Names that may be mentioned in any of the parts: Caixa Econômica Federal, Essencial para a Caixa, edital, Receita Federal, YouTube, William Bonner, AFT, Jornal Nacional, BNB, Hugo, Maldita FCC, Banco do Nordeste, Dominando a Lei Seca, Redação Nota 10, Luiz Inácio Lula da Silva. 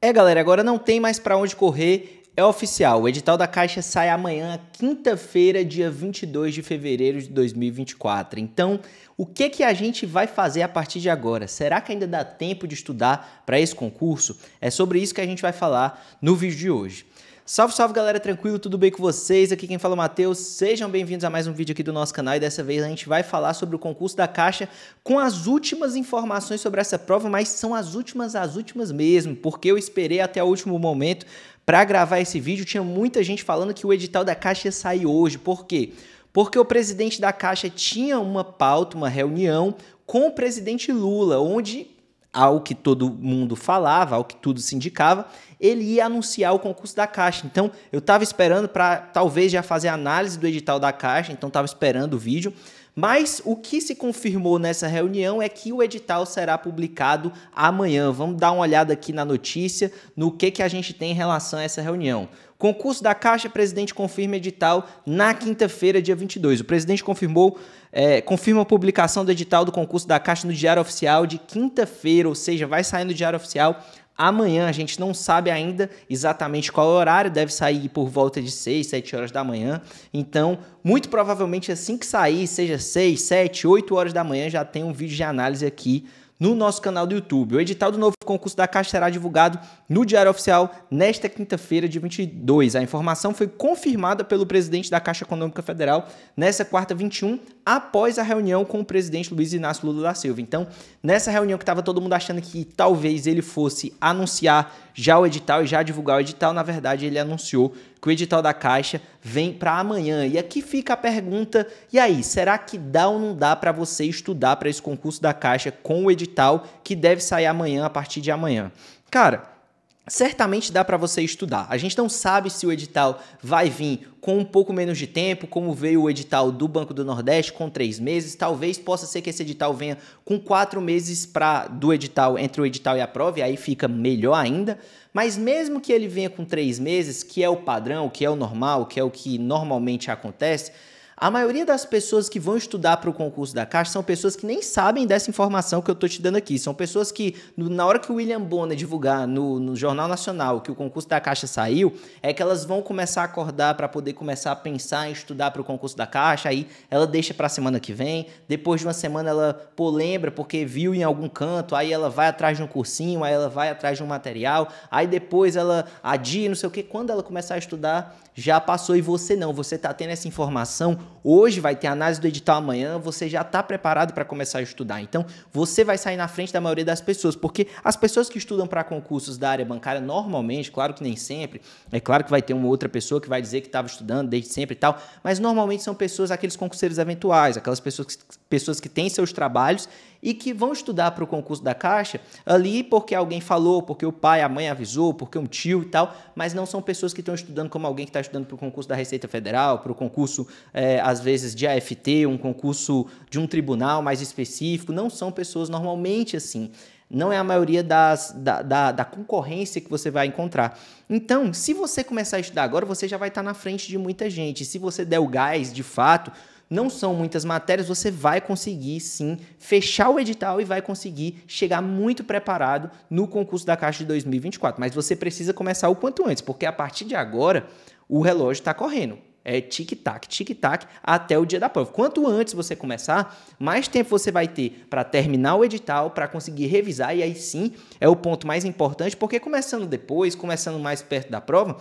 É, galera, agora não tem mais para onde correr, é oficial. O edital da Caixa sai amanhã, quinta-feira, dia 22 de fevereiro de 2024. Então, o que a gente vai fazer a partir de agora? Será que ainda dá tempo de estudar para esse concurso? É sobre isso que a gente vai falar no vídeo de hoje. Salve, salve, galera, tranquilo? Tudo bem com vocês? Aqui quem fala é o Matheus. Sejam bem-vindos a mais um vídeo aqui do nosso canal e dessa vez a gente vai falar sobre o concurso da Caixa com as últimas informações sobre essa prova, mas são as últimas mesmo, porque eu esperei até o último momento para gravar esse vídeo. Tinha muita gente falando que o edital da Caixa ia sair hoje. Por quê? Porque o presidente da Caixa tinha uma pauta, uma reunião com o presidente Lula, onde, ao que todo mundo falava, ao que tudo se indicava, ele ia anunciar o concurso da Caixa. Então, eu estava esperando para talvez já fazer a análise do edital da Caixa, então estava esperando o vídeo. Mas o que se confirmou nessa reunião é que o edital será publicado amanhã. Vamos dar uma olhada aqui na notícia, no que a gente tem em relação a essa reunião. Concurso da Caixa, presidente confirma edital na quinta-feira, dia 22. O presidente confirma a publicação do edital do concurso da Caixa no Diário Oficial de quinta-feira, ou seja, vai sair no Diário Oficial amanhã. A gente não sabe ainda exatamente qual é o horário, deve sair por volta de 6, 7 horas da manhã. Então, muito provavelmente assim que sair, seja 6, 7, 8 horas da manhã, já tem um vídeo de análise aqui no nosso canal do YouTube. O edital do novo concurso da Caixa será divulgado no Diário Oficial nesta quinta-feira, dia 22. A informação foi confirmada pelo presidente da Caixa Econômica Federal nessa quarta, 21, após a reunião com o presidente Luiz Inácio Lula da Silva. Então, nessa reunião que estava todo mundo achando que talvez ele fosse anunciar já o edital e já divulgar o edital, na verdade ele anunciou que o edital da Caixa vem para amanhã. E aqui fica a pergunta, e aí, será que dá ou não dá para você estudar para esse concurso da Caixa com o edital que deve sair amanhã, a partir de amanhã? Cara, certamente dá para você estudar. A gente não sabe se o edital vai vir com um pouco menos de tempo, como veio o edital do Banco do Nordeste, com 3 meses. Talvez possa ser que esse edital venha com 4 meses do edital, entre o edital e a prova, e aí fica melhor ainda. Mas mesmo que ele venha com 3 meses, que é o padrão, que é o normal, que é o que normalmente acontece, a maioria das pessoas que vão estudar para o concurso da Caixa são pessoas que nem sabem dessa informação que eu estou te dando aqui. São pessoas que, na hora que o William Bonner divulgar no Jornal Nacional que o concurso da Caixa saiu, é que elas vão começar a acordar para poder começar a pensar em estudar para o concurso da Caixa. Aí ela deixa para a semana que vem. Depois de uma semana ela, pô, lembra porque viu em algum canto. Aí ela vai atrás de um cursinho, aí ela vai atrás de um material. Aí depois ela adia, não sei o quê. Quando ela começar a estudar, já passou. E você não, você está tendo essa informação hoje, vai ter a análise do edital amanhã, você já está preparado para começar a estudar. Então, você vai sair na frente da maioria das pessoas, porque as pessoas que estudam para concursos da área bancária, normalmente, claro que nem sempre, é claro que vai ter uma outra pessoa que vai dizer que estava estudando desde sempre e tal, mas normalmente são pessoas, aqueles concurseiros eventuais, aquelas pessoas que têm seus trabalhos e que vão estudar para o concurso da Caixa ali porque alguém falou, porque o pai, a mãe avisou, porque um tio e tal, mas não são pessoas que estão estudando como alguém que está estudando para o concurso da Receita Federal, para o concurso, às vezes, de AFT, um concurso de um tribunal mais específico. Não são pessoas normalmente assim. Não é a maioria da concorrência que você vai encontrar. Então, se você começar a estudar agora, você já vai estar na frente de muita gente. Se você der o gás, de fato, não são muitas matérias, você vai conseguir, sim, fechar o edital e vai conseguir chegar muito preparado no concurso da Caixa de 2024. Mas você precisa começar o quanto antes, porque a partir de agora o relógio está correndo. É tic-tac, até o dia da prova. Quanto antes você começar, mais tempo você vai ter para terminar o edital, para conseguir revisar, e aí sim é o ponto mais importante, porque começando depois, começando mais perto da prova,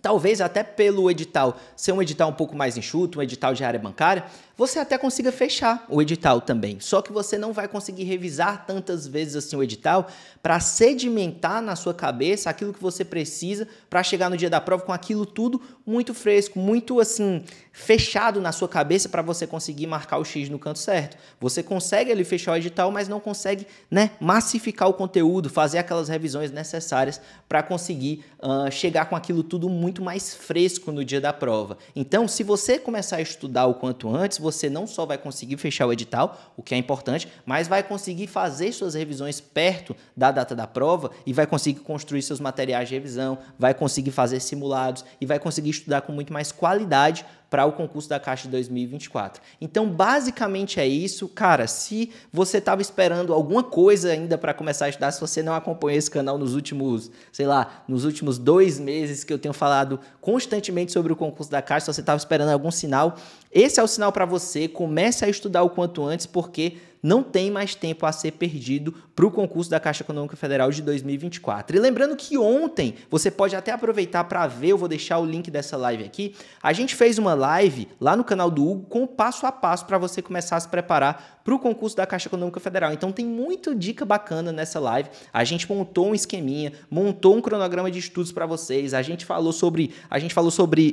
talvez até pelo edital ser um edital um pouco mais enxuto, um edital de área bancária, você até consiga fechar o edital também. Só que você não vai conseguir revisar tantas vezes assim o edital para sedimentar na sua cabeça aquilo que você precisa para chegar no dia da prova com aquilo tudo muito fresco, muito assim fechado na sua cabeça para você conseguir marcar o X no canto certo. Você consegue ali fechar o edital, mas não consegue, né, massificar o conteúdo, fazer aquelas revisões necessárias para conseguir chegar com aquilo tudo muito mais fresco no dia da prova. Então, se você começar a estudar o quanto antes, você não só vai conseguir fechar o edital, o que é importante, mas vai conseguir fazer suas revisões perto da data da prova e vai conseguir construir seus materiais de revisão, vai conseguir fazer simulados e vai conseguir estudar com muito mais qualidade para o concurso da Caixa de 2024. Então, basicamente é isso. Cara, se você estava esperando alguma coisa ainda para começar a estudar, se você não acompanhou esse canal nos últimos, sei lá, nos últimos 2 meses que eu tenho falado constantemente sobre o concurso da Caixa, se você estava esperando algum sinal, esse é o sinal para você. Comece a estudar o quanto antes, porque não tem mais tempo a ser perdido para o concurso da Caixa Econômica Federal de 2024. E lembrando que ontem, você pode até aproveitar para ver, eu vou deixar o link dessa live aqui, a gente fez uma live lá no canal do Hugo com o passo a passo para você começar a se preparar para o concurso da Caixa Econômica Federal. Então tem muita dica bacana nessa live, a gente montou um esqueminha, montou um cronograma de estudos para vocês, a gente falou sobre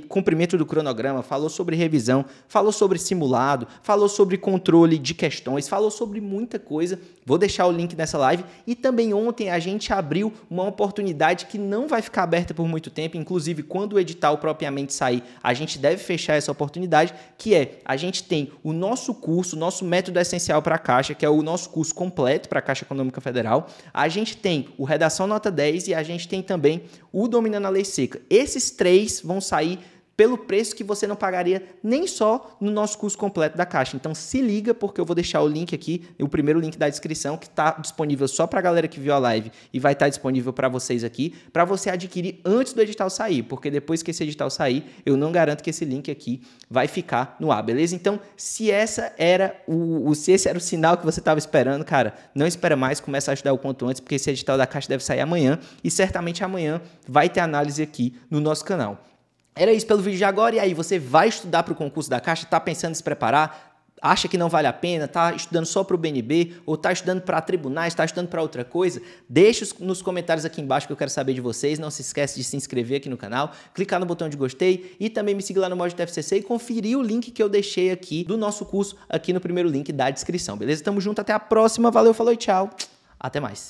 cumprimento do cronograma, falou sobre revisão, falou sobre simulado, falou sobre controle de questões, falou sobre muita coisa. Vou deixar o link nessa live. E também ontem a gente abriu uma oportunidade que não vai ficar aberta por muito tempo, inclusive quando o edital propriamente sair, a gente deve fechar essa oportunidade, que é, a gente tem o nosso curso, o nosso método essencial para a Caixa, que é o nosso curso completo para a Caixa Econômica Federal, a gente tem o Redação Nota 10 e a gente tem também o Dominando a Lei Seca. Esses 3 vão sair pelo preço que você não pagaria nem só no nosso curso completo da Caixa. Então se liga, porque eu vou deixar o link aqui, o primeiro link da descrição, que está disponível só para a galera que viu a live e vai estar disponível para vocês aqui, para você adquirir antes do edital sair, porque depois que esse edital sair, eu não garanto que esse link aqui vai ficar no ar, beleza? Então, se esse era o sinal que você estava esperando, cara, não espera mais, começa a ajudar o quanto antes, porque esse edital da Caixa deve sair amanhã e certamente amanhã vai ter análise aqui no nosso canal. Era isso pelo vídeo de agora. E aí, você vai estudar para o concurso da Caixa? Tá pensando em se preparar? Acha que não vale a pena, tá estudando só para o BNB, ou tá estudando para tribunais, tá estudando para outra coisa? Deixa nos comentários aqui embaixo que eu quero saber de vocês. Não se esquece de se inscrever aqui no canal, clicar no botão de gostei e também me seguir lá no Maldita FCC e conferir o link que eu deixei aqui do nosso curso, aqui no primeiro link da descrição, beleza? Tamo junto, até a próxima, valeu, falou e tchau, até mais.